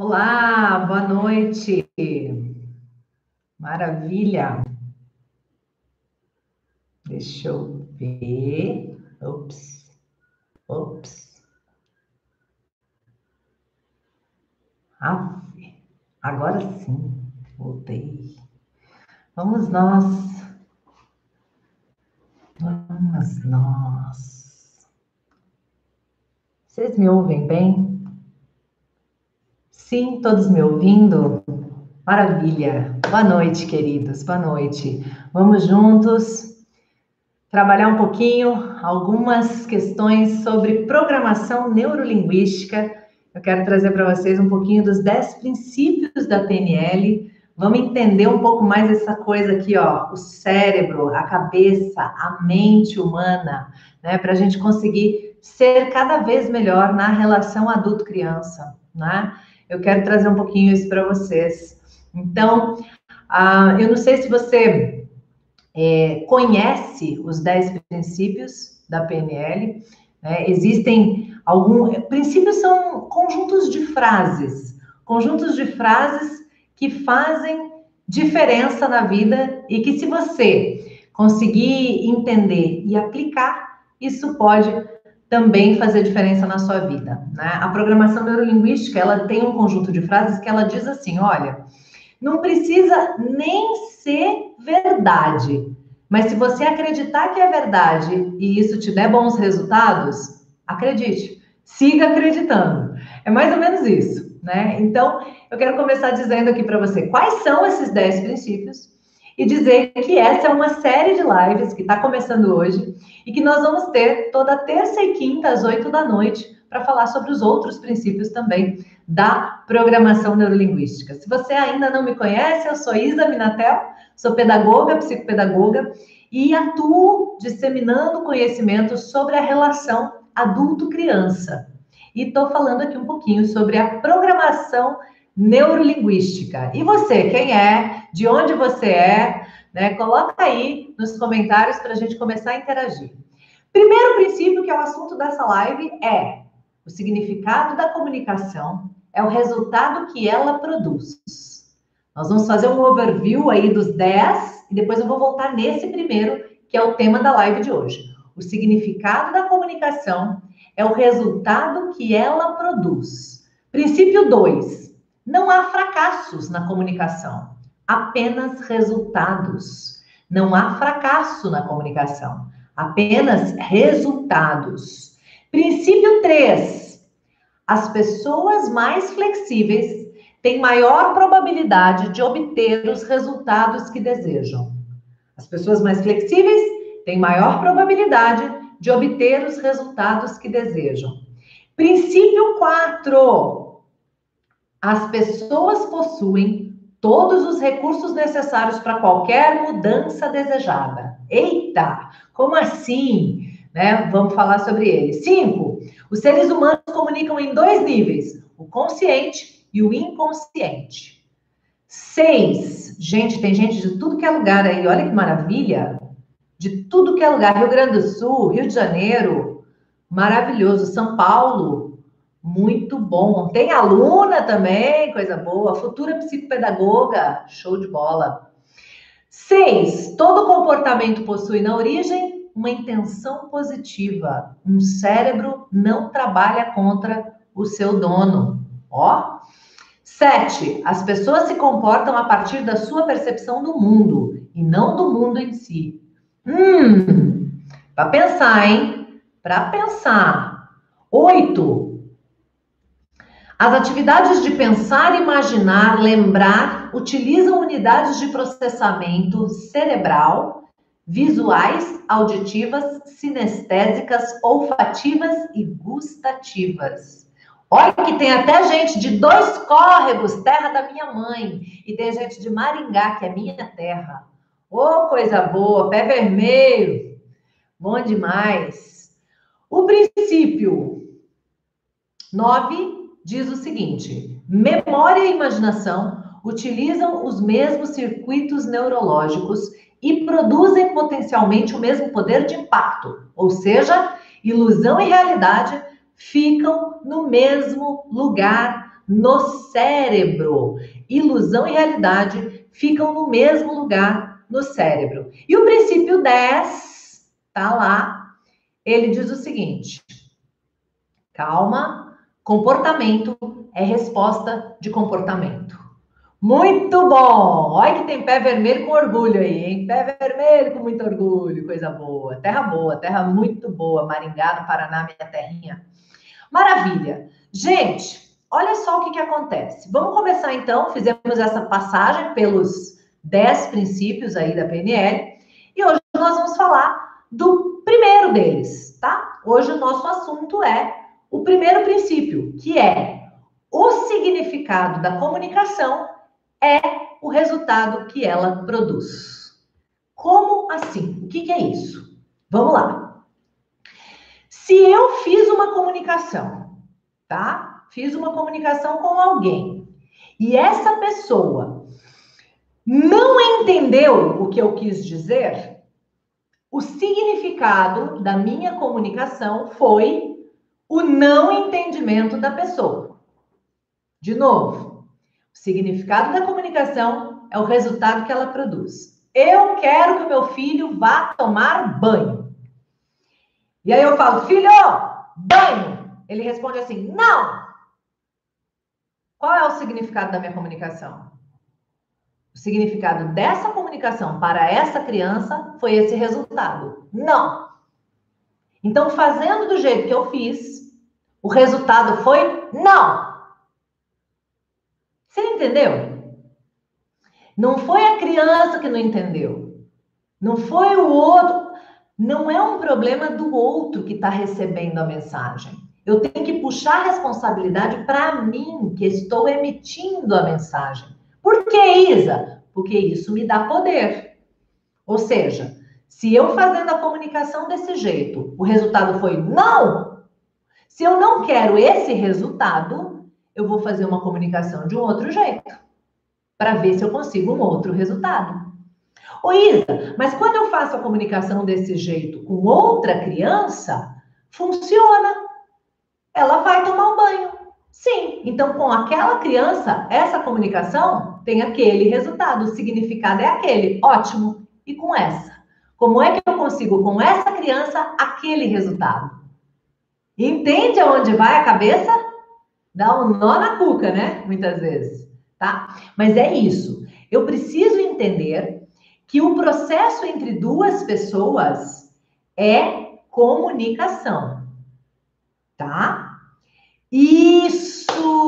Olá, boa noite. Maravilha. Deixa eu ver. Ops. Ah, agora sim, voltei. Vamos nós. Vocês me ouvem bem? Sim, todos me ouvindo? Maravilha. Boa noite, queridos. Boa noite. Vamos juntos trabalhar um pouquinho algumas questões sobre programação neurolinguística. Eu quero trazer para vocês um pouquinho dos 10 princípios da PNL. Vamos entender um pouco mais essa coisa aqui, ó, o cérebro, a cabeça, a mente humana, né, para a gente conseguir ser cada vez melhor na relação adulto-criança, né? Eu quero trazer um pouquinho isso para vocês. Então, eu não sei se você conhece os 10 princípios da PNL, né? Existem alguns... Princípios são conjuntos de frases que fazem diferença na vida e que, se você conseguir entender e aplicar, isso pode também fazer diferença na sua vida, né? A programação neurolinguística, ela tem um conjunto de frases que ela diz assim, olha, não precisa nem ser verdade, mas se você acreditar que é verdade e isso te der bons resultados, acredite, siga acreditando. É mais ou menos isso, né? Então, eu quero começar dizendo aqui para você quais são esses 10 princípios e dizer que essa é uma série de lives que está começando hoje e que nós vamos ter toda terça e quinta às 20h para falar sobre os outros princípios também da programação neurolinguística. Se você ainda não me conhece, eu sou Isa Minatel, sou pedagoga, psicopedagoga e atuo disseminando conhecimento sobre a relação adulto-criança. E estou falando aqui um pouquinho sobre a programação neurolinguística. E você, quem é? De onde você é? Né? Coloca aí nos comentários para a gente começar a interagir. Primeiro princípio, que é o assunto dessa live, é o significado da comunicação, é o resultado que ela produz. Nós vamos fazer um overview aí dos 10 e depois eu vou voltar nesse primeiro, que é o tema da live de hoje. O significado da comunicação é o resultado que ela produz. Princípio 2. Não há fracassos na comunicação, apenas resultados. Não há fracasso na comunicação, apenas resultados. Princípio 3. As pessoas mais flexíveis têm maior probabilidade de obter os resultados que desejam. As pessoas mais flexíveis têm maior probabilidade de obter os resultados que desejam. Princípio 4. As pessoas possuem todos os recursos necessários para qualquer mudança desejada. Eita, como assim? Né? Vamos falar sobre ele. 5. Os seres humanos comunicam em 2 níveis, o consciente e o inconsciente. 6. Gente, tem gente de tudo que é lugar aí, olha que maravilha. De tudo que é lugar, Rio Grande do Sul, Rio de Janeiro, maravilhoso, São Paulo. Muito bom. Tem aluna também, coisa boa. Futura psicopedagoga, show de bola. 6. Todo comportamento possui na origem uma intenção positiva. Um cérebro não trabalha contra o seu dono. Ó. 7. As pessoas se comportam a partir da sua percepção do mundo e não do mundo em si. Para pensar, hein? Para pensar. 8. As atividades de pensar, imaginar, lembrar, utilizam unidades de processamento cerebral, visuais, auditivas, cinestésicas, olfativas e gustativas. Olha que tem até gente de 2 Córregos, terra da minha mãe, e tem gente de Maringá, que é minha terra. Ô, coisa boa, pé vermelho, bom demais. O princípio 9... diz o seguinte: memória e imaginação utilizam os mesmos circuitos neurológicos e produzem potencialmente o mesmo poder de impacto, ou seja, ilusão e realidade ficam no mesmo lugar, no cérebro. Ilusão e realidade ficam no mesmo lugar no cérebro. E o princípio 10, tá lá, ele diz o seguinte. Calma, comportamento é resposta de comportamento. Muito bom! Olha que tem pé vermelho com orgulho aí, hein? Pé vermelho com muito orgulho, coisa boa, terra muito boa. Maringá, no Paraná, minha terrinha. Maravilha! Gente, olha só o que acontece. Vamos começar então, fizemos essa passagem pelos 10 princípios aí da PNL. E hoje nós vamos falar do primeiro deles, tá? Hoje o nosso assunto é o primeiro princípio, que é o significado da comunicação é o resultado que ela produz. Como assim? O que é isso? Vamos lá. Se eu fiz uma comunicação, tá? Fiz uma comunicação com alguém e essa pessoa não entendeu o que eu quis dizer, o significado da minha comunicação foi o não entendimento da pessoa. De novo, o significado da comunicação é o resultado que ela produz. Eu quero que meu filho vá tomar banho. E aí eu falo, filho, banho. Ele responde assim, não. Qual é o significado da minha comunicação? O significado dessa comunicação para essa criança foi esse resultado. Não. Então, fazendo do jeito que eu fiz, o resultado foi não. Você entendeu? Não foi a criança que não entendeu. Não foi o outro. Não é um problema do outro que está recebendo a mensagem. Eu tenho que puxar a responsabilidade para mim, que estou emitindo a mensagem. Por que, Isa? Porque isso me dá poder. Ou seja, se eu fazendo a comunicação desse jeito, o resultado foi não. Se eu não quero esse resultado, eu vou fazer uma comunicação de um outro jeito, para ver se eu consigo um outro resultado. Ô Isa, mas quando eu faço a comunicação desse jeito com outra criança, funciona. Ela vai tomar um banho. Sim, então com aquela criança, essa comunicação tem aquele resultado. O significado é aquele. Ótimo. E com essa? Como é que eu consigo, com essa criança, aquele resultado? Entende aonde vai a cabeça? Dá um nó na cuca, né? Muitas vezes, tá? Mas é isso. Eu preciso entender que o processo entre duas pessoas é comunicação, tá? Isso!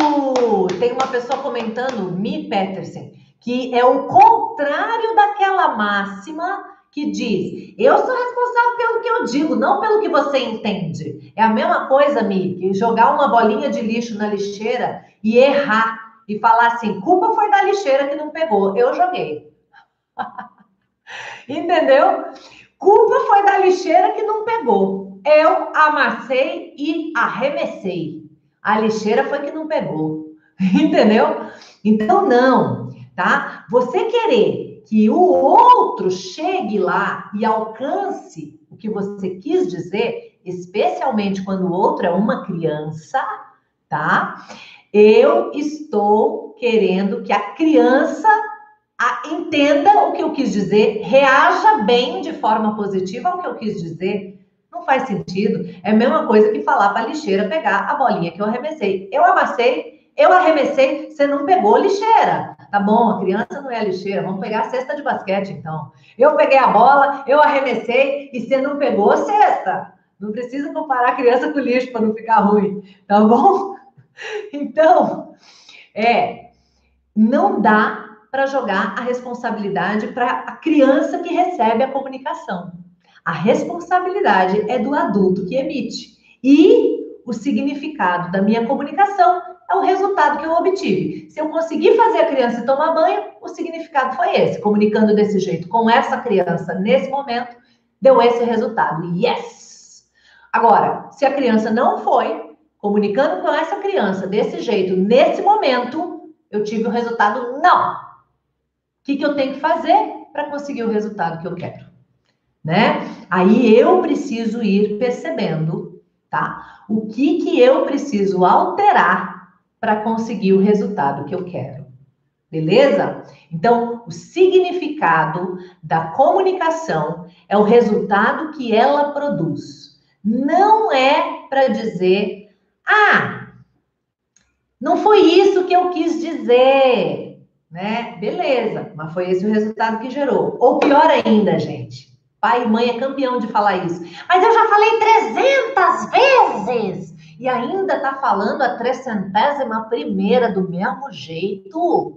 Tem uma pessoa comentando, Mi Peterson, que é o contrário daquela máxima que diz, eu sou responsável pelo que eu digo, não pelo que você entende. É a mesma coisa, Mick, jogar uma bolinha de lixo na lixeira e errar. E falar assim, culpa foi da lixeira que não pegou, eu joguei. Entendeu? Culpa foi da lixeira que não pegou. Eu amassei e arremessei. A lixeira foi que não pegou. Entendeu? Então não, tá? Você querer que o outro chegue lá e alcance o que você quis dizer, especialmente quando o outro é uma criança, tá? Eu estou querendo que a criança entenda o que eu quis dizer, reaja bem de forma positiva ao que eu quis dizer. Não faz sentido. É a mesma coisa que falar para a lixeira pegar a bolinha que eu arremessei. Eu amassei, eu arremessei, você não pegou, lixeira. Tá bom, a criança não é a lixeira, vamos pegar a cesta de basquete, então. Eu peguei a bola, eu arremessei e você não pegou a cesta. Não precisa comparar a criança com o lixo para não ficar ruim, tá bom? Então, não dá para jogar a responsabilidade para a criança que recebe a comunicação. A responsabilidade é do adulto que emite. E o significado da minha comunicação é o resultado que eu obtive. Se eu conseguir fazer a criança tomar banho, o significado foi esse. Comunicando desse jeito com essa criança nesse momento, deu esse resultado. Yes! Agora, se a criança não foi, comunicando com essa criança desse jeito, nesse momento, eu tive o resultado não. O que eu tenho que fazer para conseguir o resultado que eu quero? Né? Aí eu preciso ir percebendo, tá? O que eu preciso alterar para conseguir o resultado que eu quero. Beleza? Então, o significado da comunicação é o resultado que ela produz. Não é para dizer, ah, não foi isso que eu quis dizer, né? Beleza, mas foi esse o resultado que gerou. Ou pior ainda, gente, pai e mãe é campeão de falar isso. Mas eu já falei 300 vezes e ainda tá falando a 301ª do mesmo jeito.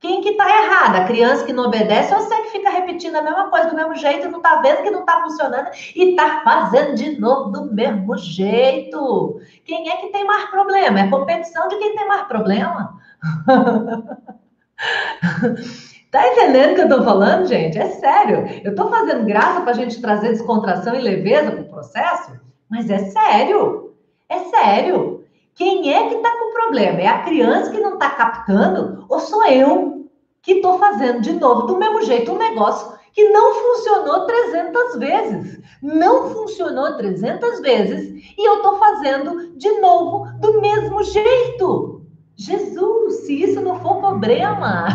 Quem que tá errada? A criança que não obedece, eu sei que fica repetindo a mesma coisa do mesmo jeito, não tá vendo que não tá funcionando e tá fazendo de novo do mesmo jeito. Quem é que tem mais problema? É competição de quem tem mais problema? Tá entendendo o que eu tô falando, gente? É sério. Eu tô fazendo graça pra gente trazer descontração e leveza pro processo, mas é sério. É sério. Quem é que tá com problema? É a criança que não tá captando ou sou eu que tô fazendo de novo do mesmo jeito um negócio que não funcionou 300 vezes? Não funcionou 300 vezes e eu tô fazendo de novo do mesmo jeito. Jesus, se isso não for problema,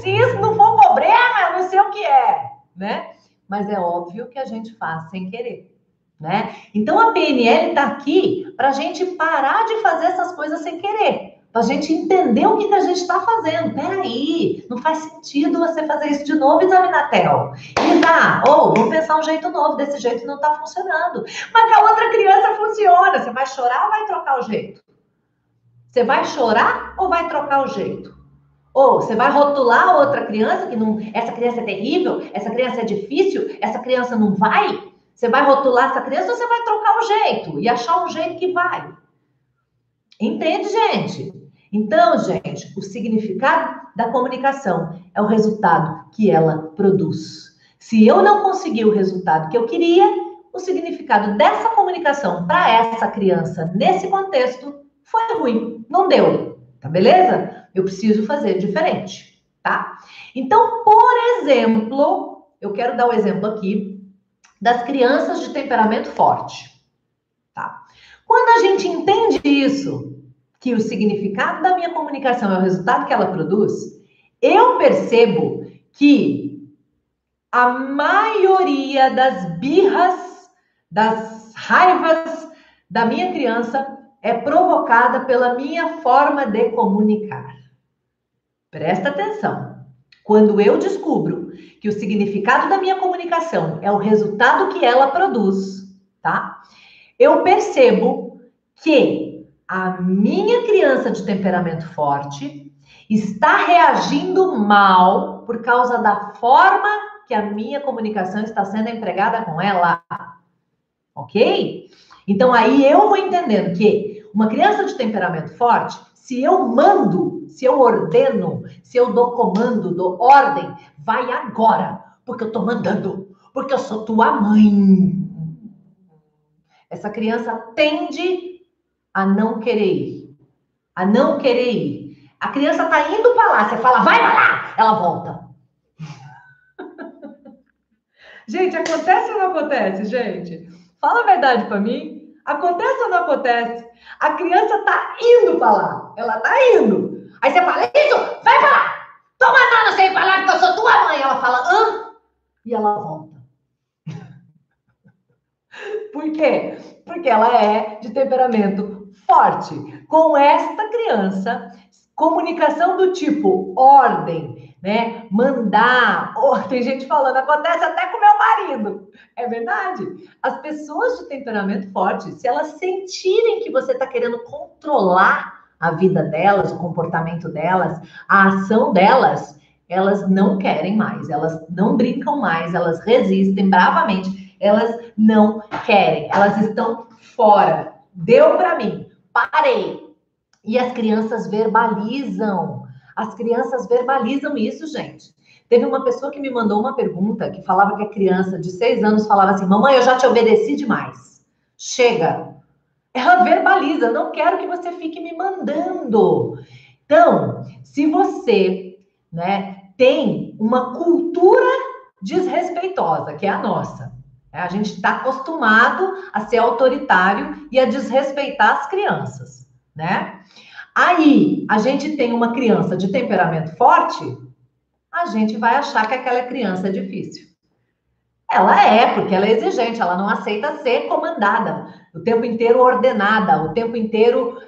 se isso não for problema, não sei o que é, né? Mas é óbvio que a gente faz sem querer. Né? Então, a PNL está aqui para a gente parar de fazer essas coisas sem querer, para a gente entender o que a gente está fazendo. Peraí, não faz sentido você fazer isso de novo, Isa Minatel. E tá, ou vou pensar um jeito novo, desse jeito não está funcionando. Mas para outra criança funciona. Você vai chorar ou vai trocar o jeito? Você vai chorar ou vai trocar o jeito? Ou você vai rotular outra criança que não, essa criança é terrível, essa criança é difícil, essa criança não vai? Você vai rotular essa criança ou você vai trocar o jeito e achar um jeito que vai? Entende, gente? Então, gente, o significado da comunicação é o resultado que ela produz. Se eu não conseguir o resultado que eu queria, o significado dessa comunicação para essa criança, nesse contexto, foi ruim. Não deu, tá beleza? Eu preciso fazer diferente, tá? Então, por exemplo, eu quero dar um exemplo aqui das crianças de temperamento forte, tá? Quando a gente entende isso, que o significado da minha comunicação é o resultado que ela produz, eu percebo que a maioria das birras, das raivas da minha criança é provocada pela minha forma de comunicar. Presta atenção. Quando eu descubro que o significado da minha comunicação é o resultado que ela produz, tá? Eu percebo que a minha criança de temperamento forte está reagindo mal por causa da forma que a minha comunicação está sendo empregada com ela, ok? Então, aí eu vou entendendo que uma criança de temperamento forte, se eu mando, se eu ordeno, se eu dou comando, dou ordem, vai agora, porque eu tô mandando, porque eu sou tua mãe. Essa criança tende a não querer ir, a não querer ir. A criança tá indo pra lá, você fala, vai pra lá, ela volta. Gente, acontece ou não acontece, gente? Fala a verdade pra mim. Acontece ou não acontece? A criança tá indo pra lá, ela tá indo. Aí você fala, isso, vai pra lá. Tô mandando você ir pra lá, porque eu sou tua mãe. Ela fala, hã? E ela volta. Por quê? Porque ela é de temperamento forte. Com esta criança, comunicação do tipo ordem, né? Mandar. Oh, tem gente falando, acontece até com meu marido. É verdade. As pessoas de temperamento forte, se elas sentirem que você tá querendo controlar a vida delas, o comportamento delas, a ação delas, elas não querem mais, elas não brincam mais, elas resistem bravamente, elas não querem, elas estão fora. Deu pra mim, parei. E as crianças verbalizam isso, gente. Teve uma pessoa que me mandou uma pergunta que falava que a criança de 6 anos falava assim, mamãe, eu já te obedeci demais, chega. Ela verbaliza, não quero que você fique me mandando. Então, se você, né, tem uma cultura desrespeitosa, que é a nossa, né? A gente está acostumado a ser autoritário e a desrespeitar as crianças, né? Aí, a gente tem uma criança de temperamento forte, a gente vai achar que aquela criança é difícil. Ela é, porque ela é exigente, ela não aceita ser comandada, o tempo inteiro ordenada, o tempo inteiro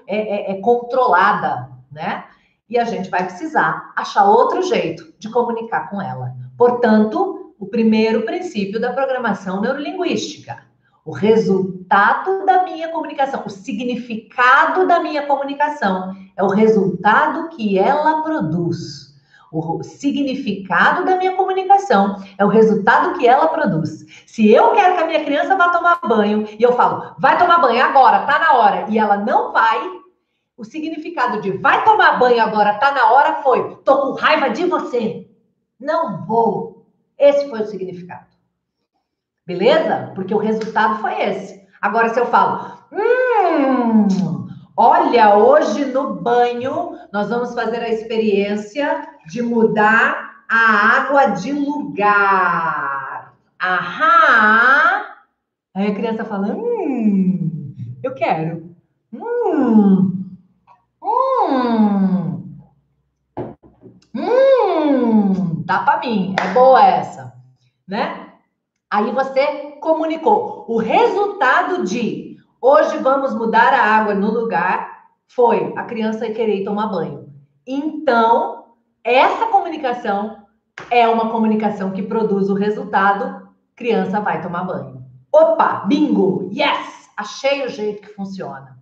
controlada, né? E a gente vai precisar achar outro jeito de comunicar com ela. Portanto, o primeiro princípio da programação neurolinguística, o resultado da minha comunicação, o significado da minha comunicação é o resultado que ela produz. O significado da minha comunicação é o resultado que ela produz. Se eu quero que a minha criança vá tomar banho e eu falo, vai tomar banho agora, tá na hora, e ela não vai, o significado de vai tomar banho agora, tá na hora foi, tô com raiva de você, não vou. Esse foi o significado. Beleza? Porque o resultado foi esse. Agora, se eu falo, olha, hoje no banho, nós vamos fazer a experiência de mudar a água de lugar. Aham! Aí a criança fala, eu quero. Dá pra mim, é boa essa, né? Aí você comunicou o resultado de... Hoje vamos mudar a água no lugar, foi a criança querer tomar banho. Então, essa comunicação é uma comunicação que produz o resultado, criança vai tomar banho. Opa, bingo, yes, achei o jeito que funciona.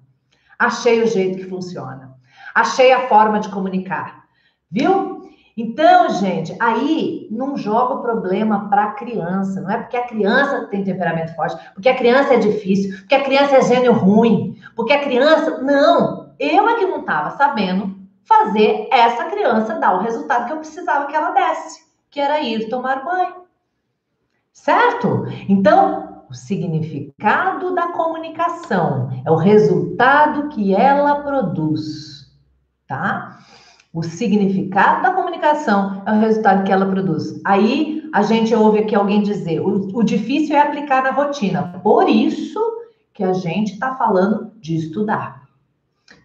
Achei o jeito que funciona. Achei a forma de comunicar, viu? Então, gente, aí não joga o problema para a criança. Não é porque a criança tem temperamento forte, porque a criança é difícil, porque a criança é gênio ruim, porque a criança... Não! Eu é que não estava sabendo fazer essa criança dar o resultado que eu precisava que ela desse, que era ir tomar banho. Certo? Então, o significado da comunicação é o resultado que ela produz, tá? O significado da comunicação é o resultado que ela produz. Aí, a gente ouve aqui alguém dizer, o difícil é aplicar na rotina. Por isso que a gente está falando de estudar.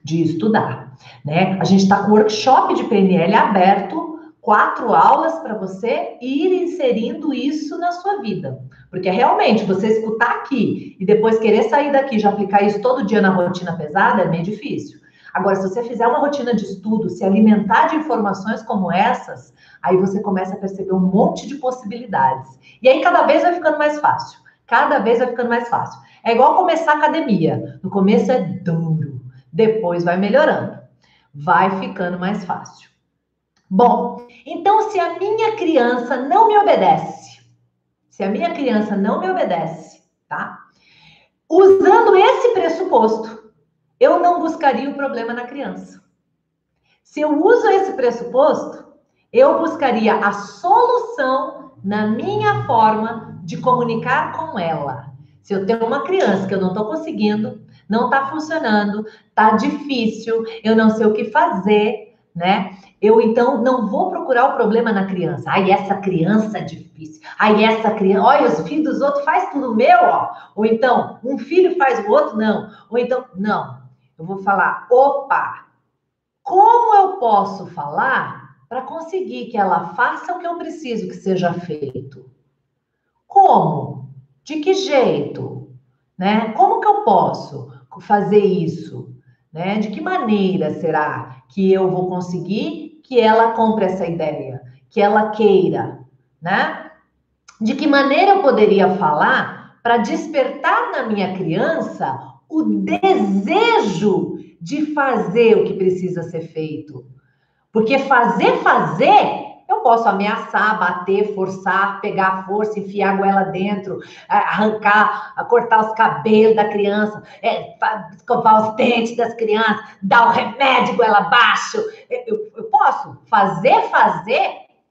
De estudar, né? A gente está com o workshop de PNL aberto, 4 aulas para você ir inserindo isso na sua vida. Porque realmente, você escutar aqui e depois querer sair daqui e já aplicar isso todo dia na rotina pesada, é meio difícil. Agora, se você fizer uma rotina de estudo, se alimentar de informações como essas, aí você começa a perceber um monte de possibilidades. E aí cada vez vai ficando mais fácil. Cada vez vai ficando mais fácil. É igual começar a academia. No começo é duro. Depois vai melhorando. Vai ficando mais fácil. Bom, então se a minha criança não me obedece, se a minha criança não me obedece, tá? Usando esse pressuposto, eu não buscaria o problema na criança. Se eu uso esse pressuposto, eu buscaria a solução na minha forma de comunicar com ela. Se eu tenho uma criança que eu não estou conseguindo, não está funcionando, está difícil, eu não sei o que fazer, né? Eu, então, não vou procurar o problema na criança. Ai, essa criança é difícil. Ai, essa criança... Olha, os filhos dos outros faz tudo meu, ó. Ou então, um filho faz o outro, não. Ou então, não. Eu vou falar, opa, como eu posso falar para conseguir que ela faça o que eu preciso que seja feito? Como? De que jeito? Né? Como que eu posso fazer isso? Né? De que maneira será que eu vou conseguir que ela compre essa ideia? Que ela queira? Né? De que maneira eu poderia falar para despertar na minha criança o desejo de fazer o que precisa ser feito. Porque fazer, eu posso ameaçar, bater, forçar, pegar a força, enfiar a goela dentro, arrancar, cortar os cabelos da criança, escovar os dentes das crianças, dar o remédio goela abaixo. Eu posso fazer,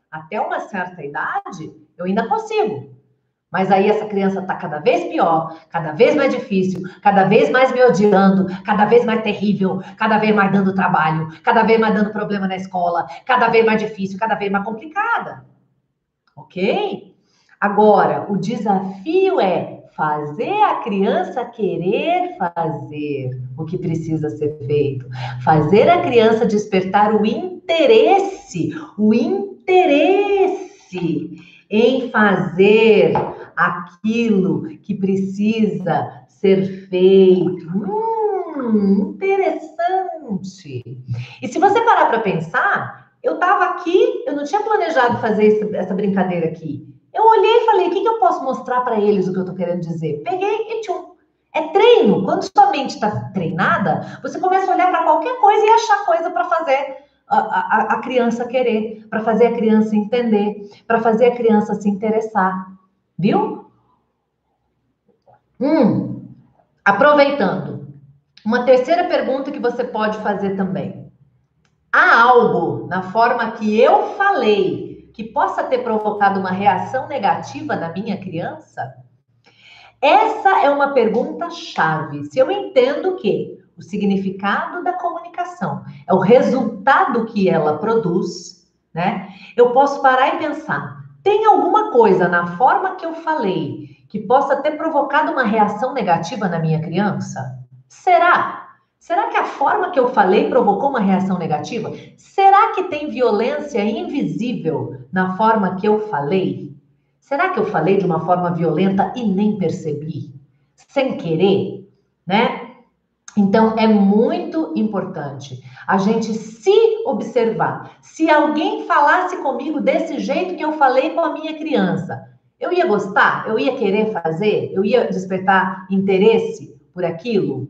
até uma certa idade, eu ainda consigo. Mas aí essa criança está cada vez pior, cada vez mais difícil, cada vez mais me odiando, cada vez mais terrível, cada vez mais dando trabalho, cada vez mais dando problema na escola, cada vez mais difícil, cada vez mais complicada. Ok? Agora, o desafio é fazer a criança querer fazer o que precisa ser feito, fazer a criança despertar o interesse em fazer aquilo que precisa ser feito. Interessante. E se você parar para pensar, eu estava aqui, eu não tinha planejado fazer essa brincadeira aqui. Eu olhei e falei, o que eu posso mostrar para eles o que eu estou querendo dizer? Peguei e tchum. É treino. Quando sua mente está treinada, você começa a olhar para qualquer coisa e achar coisa para fazer a criança querer, para fazer a criança entender, para fazer a criança se interessar. Viu? Aproveitando. Uma terceira pergunta que você pode fazer também. Há algo na forma que eu falei que possa ter provocado uma reação negativa na minha criança? Essa é uma pergunta-chave. Se eu entendo que o significado da comunicação é o resultado que ela produz, né? Eu posso parar e pensar, tem alguma coisa na forma que eu falei que possa ter provocado uma reação negativa na minha criança? Será? Será que a forma que eu falei provocou uma reação negativa? Será que tem violência invisível na forma que eu falei? Será que eu falei de uma forma violenta e nem percebi? Sem querer, né? Então, é muito importante a gente se observar. Se alguém falasse comigo desse jeito que eu falei com a minha criança, eu ia gostar? Eu ia querer fazer? Eu ia despertar interesse por aquilo?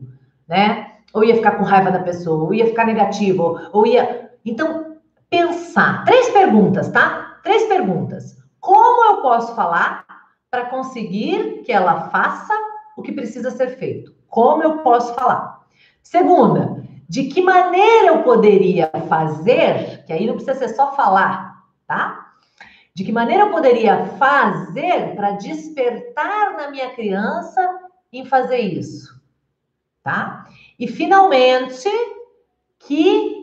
Né? Ou ia ficar com raiva da pessoa, ou ia ficar negativo, ou ia... Então, pensar. 3 perguntas, tá? 3 perguntas. Como eu posso falar para conseguir que ela faça o que precisa ser feito? Como eu posso falar? Segunda, de que maneira eu poderia fazer, que aí não precisa ser só falar, tá? De que maneira eu poderia fazer para despertar na minha criança em fazer isso? Tá? E, finalmente, que,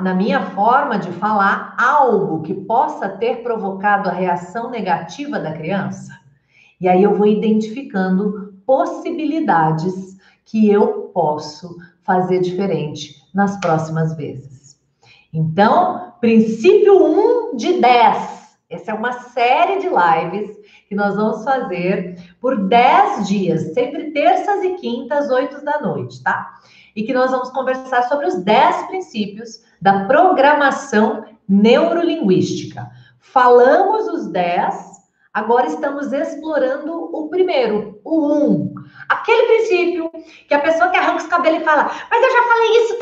na minha forma de falar, algo que possa ter provocado a reação negativa da criança. E aí eu vou identificando possibilidades que eu posso fazer diferente nas próximas vezes. Então, princípio 1 de 10. Essa é uma série de lives que nós vamos fazer por 10 dias, sempre terças e quintas, 20h, tá? E que nós vamos conversar sobre os 10 princípios da programação neurolinguística. Falamos os 10, agora estamos explorando o primeiro, o 1. Aquele princípio que a pessoa que arranca os cabelos e fala, mas eu já falei isso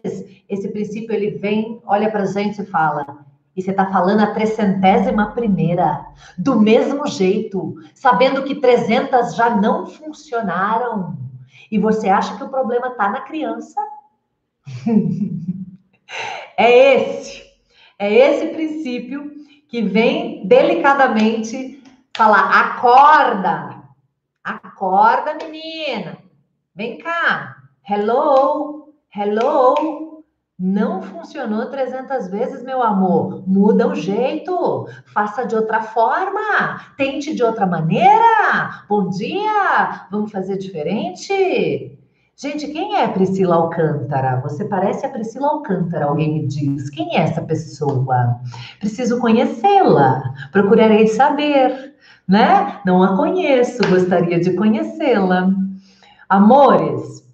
300 vezes. Esse princípio, ele vem, olha pra gente e fala... E você está falando a 301ª, do mesmo jeito, sabendo que 300 já não funcionaram. E você acha que o problema está na criança? É esse princípio que vem delicadamente falar, acorda, acorda, menina, vem cá, hello. Não funcionou 300 vezes, meu amor. Muda o jeito. Faça de outra forma. Tente de outra maneira. Bom dia. Vamos fazer diferente? Gente, quem é a Priscila Alcântara? Você parece a Priscila Alcântara, alguém me diz. Quem é essa pessoa? Preciso conhecê-la. Procurarei saber, né? Não a conheço. Gostaria de conhecê-la. Amores,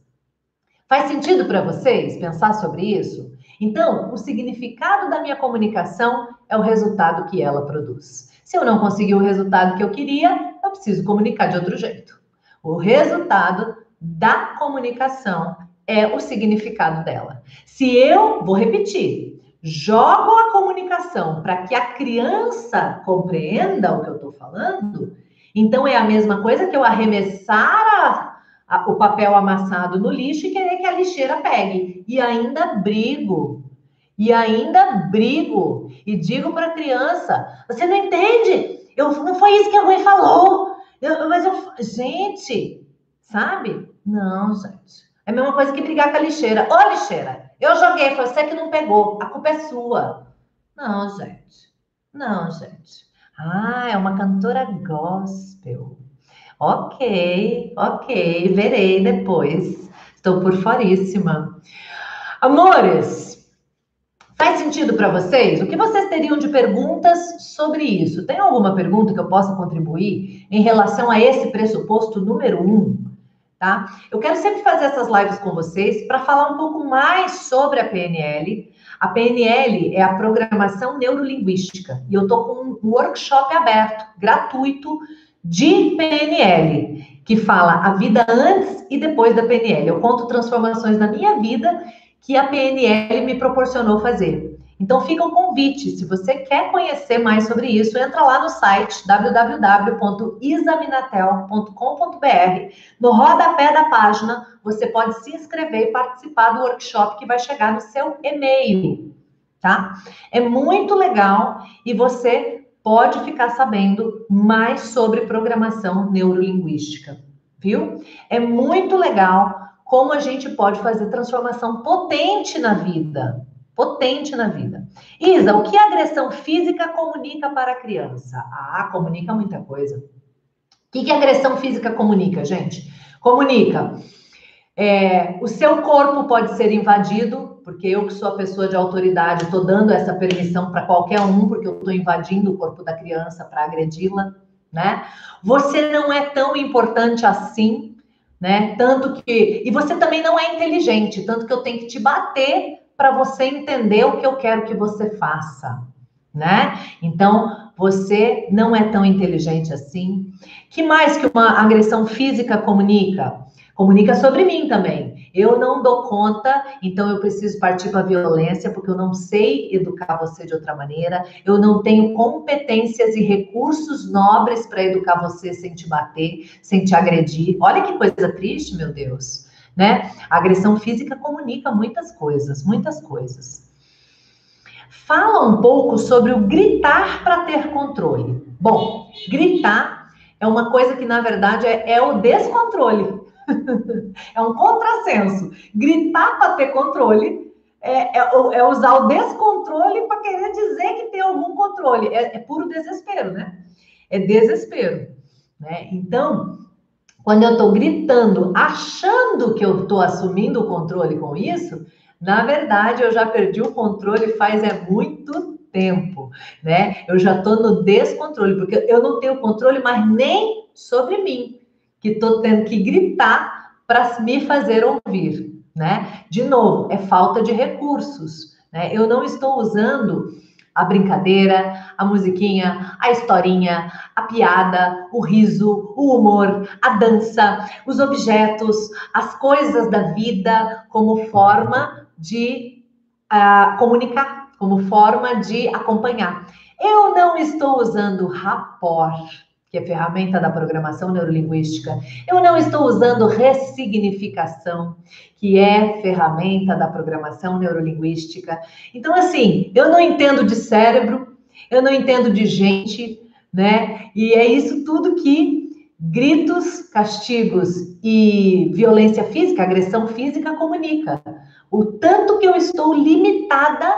faz sentido para vocês pensar sobre isso? Então, o significado da minha comunicação é o resultado que ela produz. Se eu não conseguir o resultado que eu queria, eu preciso comunicar de outro jeito. O resultado da comunicação é o significado dela. Se eu, vou repetir, jogo a comunicação para que a criança compreenda o que eu estou falando, então é a mesma coisa que eu arremessar o papel amassado no lixo e querer que a lixeira pegue. E ainda brigo. E digo para a criança, você não entende? Não foi isso que a mãe falou. Gente, sabe? Não, gente. É a mesma coisa que brigar com a lixeira. Ô, lixeira, eu joguei, foi você que não pegou. A culpa é sua. Não, gente. Ah, é uma cantora gospel. Ok, verei depois. Estou por foríssima. Amores, faz sentido para vocês? O que vocês teriam de perguntas sobre isso? Tem alguma pergunta que eu possa contribuir em relação a esse pressuposto número 1? Tá? Eu quero sempre fazer essas lives com vocês para falar um pouco mais sobre a PNL. A PNL é a Programação Neurolinguística. E eu estou com um workshop aberto, gratuito, de PNL, que fala a vida antes e depois da PNL. Eu conto transformações na minha vida que a PNL me proporcionou fazer. Então, fica o convite. Se você quer conhecer mais sobre isso, entra lá no site www.isaminatel.com.br. No rodapé da página, você pode se inscrever e participar do workshop que vai chegar no seu e-mail, tá? É muito legal e você pode ficar sabendo mais sobre programação neurolinguística, viu? É muito legal como a gente pode fazer transformação potente na vida. Potente na vida. Isa, o que a agressão física comunica para a criança? Ah, comunica muita coisa. O que a agressão física comunica, gente? Comunica. O seu corpo pode ser invadido, porque eu que sou a pessoa de autoridade, estou dando essa permissão para qualquer um, porque eu estou invadindo o corpo da criança para agredi-la, né? Você não é tão importante assim, né? Tanto que... E você também não é inteligente, tanto que eu tenho que te bater para você entender o que eu quero que você faça, né? Então, você não é tão inteligente assim. Que mais que uma agressão física comunica? Comunica sobre mim também. Eu não dou conta, então eu preciso partir para a violência, porque eu não sei educar você de outra maneira, eu não tenho competências e recursos nobres para educar você sem te bater, sem te agredir. Olha que coisa triste, meu Deus. Né? A agressão física comunica muitas coisas, muitas coisas. Fala um pouco sobre o gritar para ter controle. Bom, gritar é uma coisa que, na verdade, é o descontrole. É um contrassenso. Gritar para ter controle é usar o descontrole para querer dizer que tem algum controle. É puro desespero, né? É desespero, né? Então... Quando eu estou gritando, achando que eu estou assumindo o controle com isso, na verdade, eu já perdi o controle faz muito tempo, né? Eu já estou no descontrole, porque eu não tenho controle, mas nem sobre mim, que estou tendo que gritar para me fazer ouvir, né? De novo, é falta de recursos, né? Eu não estou usando... a brincadeira, a musiquinha, a historinha, a piada, o riso, o humor, a dança, os objetos, as coisas da vida como forma de comunicar, como forma de acompanhar. Eu não estou usando rapport, que é a ferramenta da programação neurolinguística. Eu não estou usando ressignificação, que é ferramenta da programação neurolinguística. Então, assim, eu não entendo de cérebro, eu não entendo de gente, né? E é isso tudo que gritos, castigos e violência física, agressão física, comunica. O tanto que eu estou limitada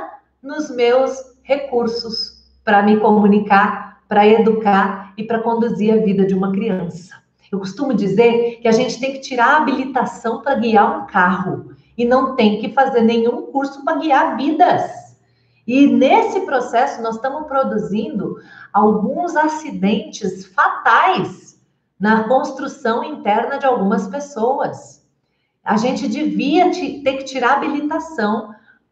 nos meus recursos para me comunicar, para educar, e para conduzir a vida de uma criança. Eu costumo dizer que a gente tem que tirar a habilitação para guiar um carro e não tem que fazer nenhum curso para guiar vidas. E nesse processo nós estamos produzindo alguns acidentes fatais na construção interna de algumas pessoas. A gente devia ter que tirar a habilitação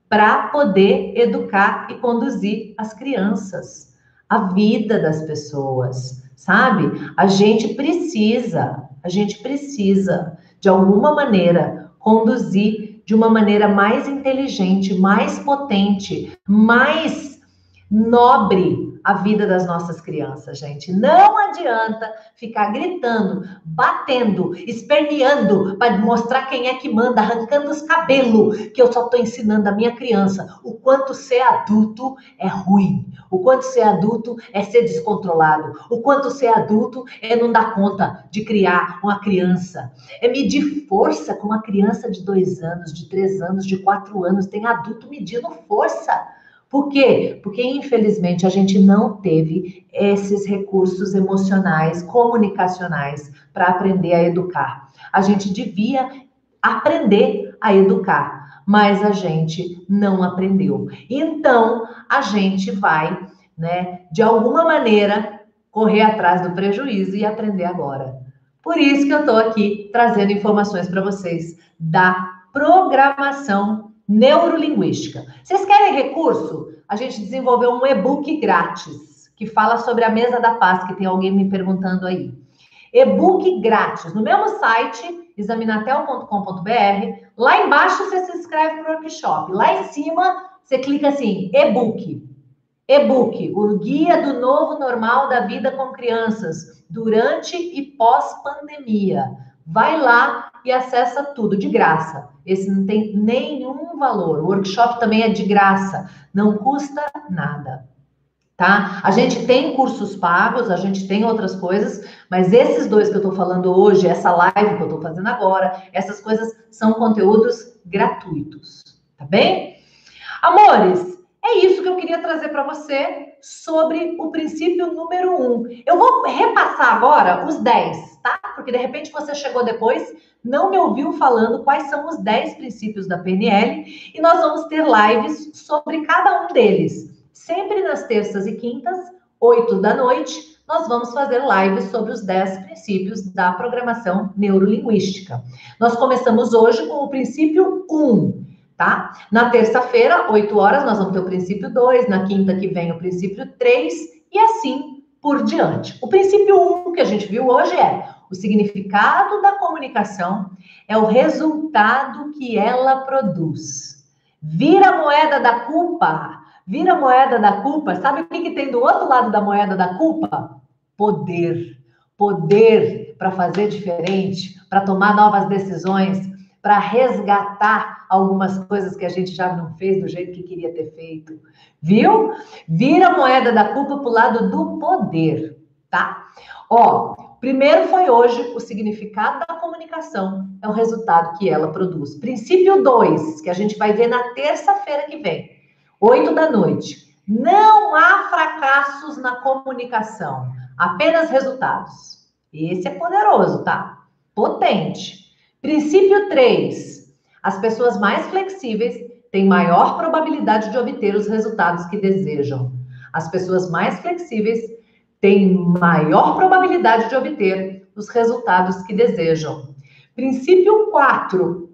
para poder educar e conduzir as crianças. A vida das pessoas, sabe? A gente precisa, de alguma maneira, conduzir de uma maneira mais inteligente, mais potente, mais nobre a vida das nossas crianças, gente. Não adianta ficar gritando, batendo, esperneando para mostrar quem é que manda, arrancando os cabelos, que eu só estou ensinando a minha criança o quanto ser adulto é ruim. O quanto ser adulto é ser descontrolado. O quanto ser adulto é não dar conta de criar uma criança. É medir força com uma criança de 2 anos, de 3 anos, de 4 anos. Tem adulto medindo força Por quê? Porque, infelizmente, a gente não teve esses recursos emocionais, comunicacionais, para aprender a educar. A gente devia aprender a educar, mas a gente não aprendeu. Então, a gente vai, né, de alguma maneira, correr atrás do prejuízo e aprender agora. Por isso que eu estou aqui trazendo informações para vocês da programação neurolinguística. Vocês querem recurso? A gente desenvolveu um e-book grátis, que fala sobre a mesa da paz, que tem alguém me perguntando aí. E-book grátis, no mesmo site, isaminatel.com.br, lá embaixo você se inscreve para o workshop, lá em cima você clica assim, e-book. E-book, o guia do novo normal da vida com crianças, durante e pós-pandemia. Vai lá e acessa tudo, de graça. Esse não tem nenhum valor. O workshop também é de graça. Não custa nada, tá? A gente tem cursos pagos, a gente tem outras coisas, mas esses dois que eu tô falando hoje, essa live que eu tô fazendo agora, essas coisas são conteúdos gratuitos, tá bem? Amores, é isso que eu queria trazer para você sobre o princípio número 1. Eu vou repassar agora os 10, tá? Porque de repente você chegou depois, não me ouviu falando quais são os 10 princípios da PNL e nós vamos ter lives sobre cada um deles. Sempre nas terças e quintas, 8 da noite, nós vamos fazer lives sobre os 10 princípios da programação neurolinguística. Nós começamos hoje com o princípio 1. Tá? Na terça-feira, 8 horas, nós vamos ter o princípio 2, na quinta que vem o princípio 3 e assim por diante. O princípio 1 que a gente viu hoje é o significado da comunicação é o resultado que ela produz. Vira a moeda da culpa. Vira a moeda da culpa. Sabe o que tem do outro lado da moeda da culpa? Poder. Poder para fazer diferente, para tomar novas decisões, para resgatar algumas coisas que a gente já não fez do jeito que queria ter feito, viu? Vira a moeda da culpa pro lado do poder, tá? Ó, primeiro foi hoje o significado da comunicação é o resultado que ela produz. Princípio 2, que a gente vai ver na terça-feira que vem, 8 da noite. Não há fracassos na comunicação, apenas resultados. Esse é poderoso, tá? Potente. Princípio 3. As pessoas mais flexíveis têm maior probabilidade de obter os resultados que desejam. As pessoas mais flexíveis têm maior probabilidade de obter os resultados que desejam. Princípio 4.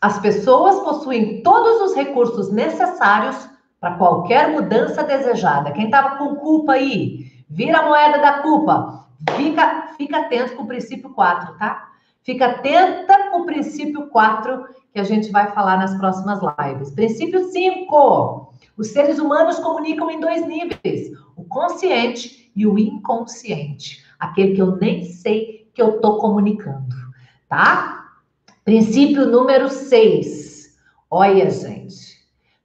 As pessoas possuem todos os recursos necessários para qualquer mudança desejada. Quem estava com culpa aí, vira a moeda da culpa. Fica atento com o princípio 4, tá? Fica atenta com o princípio 4, que a gente vai falar nas próximas lives. Princípio 5. Os seres humanos comunicam em 2 níveis. O consciente e o inconsciente. Aquele que eu nem sei que eu tô comunicando, tá? Princípio número 6. Olha, gente.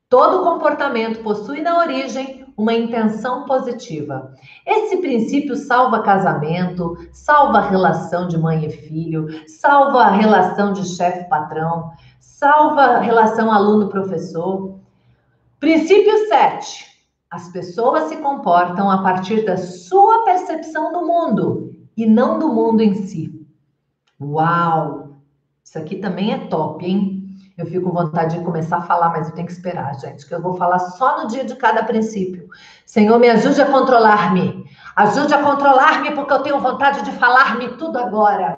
Todo comportamento possui na origem uma intenção positiva. Esse princípio salva casamento, salva a relação de mãe e filho, salva a relação de chefe-patrão, salva a relação aluno-professor. Princípio 7. As pessoas se comportam a partir da sua percepção do mundo e não do mundo em si. Uau! Isso aqui também é top, hein? Eu fico com vontade de começar a falar, mas eu tenho que esperar, gente, que eu vou falar só no dia de cada princípio. Senhor, me ajude a controlar-me. Ajude a controlar-me, porque eu tenho vontade de falar-me tudo agora.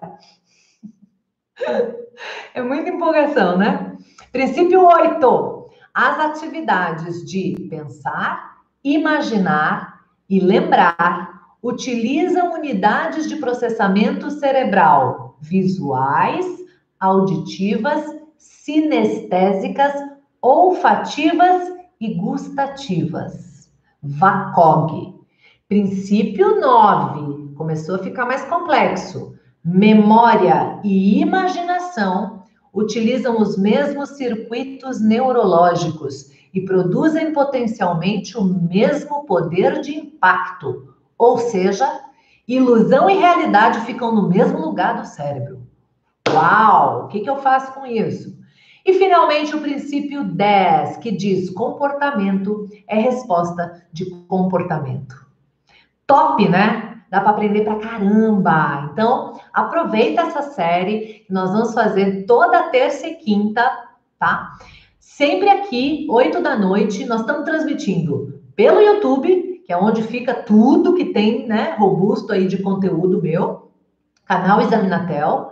É muita empolgação, né? Princípio 8. As atividades de pensar, imaginar e lembrar utilizam unidades de processamento cerebral visuais, auditivas, sinestésicas, olfativas e gustativas. VACOG. Princípio 9. Começou a ficar mais complexo. Memória e imaginação utilizam os mesmos circuitos neurológicos e produzem potencialmente o mesmo poder de impacto. Ou seja, ilusão e realidade ficam no mesmo lugar do cérebro. Uau! O que eu faço com isso? E, finalmente, o princípio 10, que diz comportamento é resposta de comportamento. Top, né? Dá para aprender pra caramba. Então, aproveita essa série, que nós vamos fazer toda terça e quinta, tá? Sempre aqui, 8 da noite, nós estamos transmitindo pelo YouTube, que é onde fica tudo que tem, né, robusto aí de conteúdo meu, canal Isa Minatel,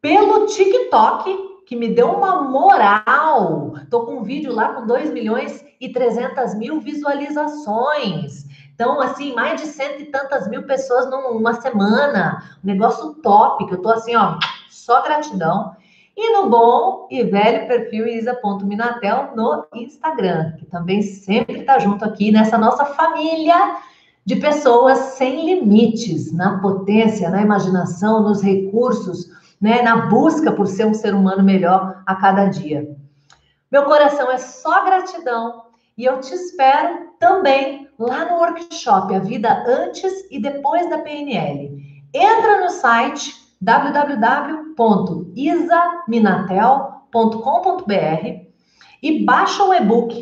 pelo TikTok, que me deu uma moral. Tô com um vídeo lá com 2.300.000 visualizações. Então, assim, mais de 100 e tantas mil pessoas numa semana. Um negócio top, que eu tô assim, ó, só gratidão. E no bom e velho perfil isa.minatel no Instagram, que também sempre tá junto aqui nessa nossa família de pessoas sem limites, na potência, na imaginação, nos recursos, né, na busca por ser um ser humano melhor a cada dia. Meu coração é só gratidão e eu te espero também lá no workshop A Vida Antes e Depois da PNL. Entra no site www.isaminatel.com.br e baixa o e-book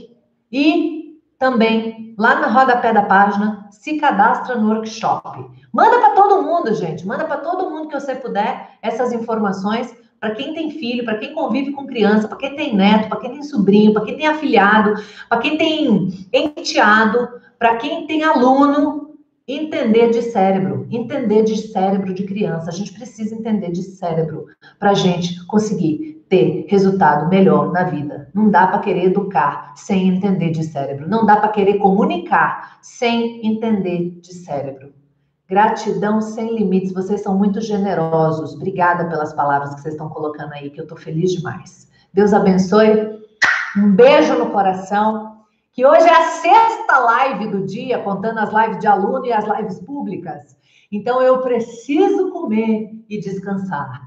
e também lá na rodapé da página se cadastra no workshop. Manda para todo mundo, gente. Manda para todo mundo que você puder essas informações, para quem tem filho, para quem convive com criança, para quem tem neto, para quem tem sobrinho, para quem tem afilhado, para quem tem enteado, para quem tem aluno. Entender de cérebro de criança. A gente precisa entender de cérebro para a gente conseguir ter resultado melhor na vida. Não dá para querer educar sem entender de cérebro. Não dá para querer comunicar sem entender de cérebro. Gratidão sem limites. Vocês são muito generosos. Obrigada pelas palavras que vocês estão colocando aí, que eu estou feliz demais. Deus abençoe. Um beijo no coração. Que hoje é a 6ª live do dia, contando as lives de aluno e as lives públicas. Então, eu preciso comer e descansar.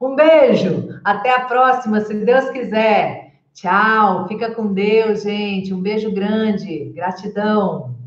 Um beijo, até a próxima, se Deus quiser. Tchau, fica com Deus, gente. Um beijo grande, gratidão.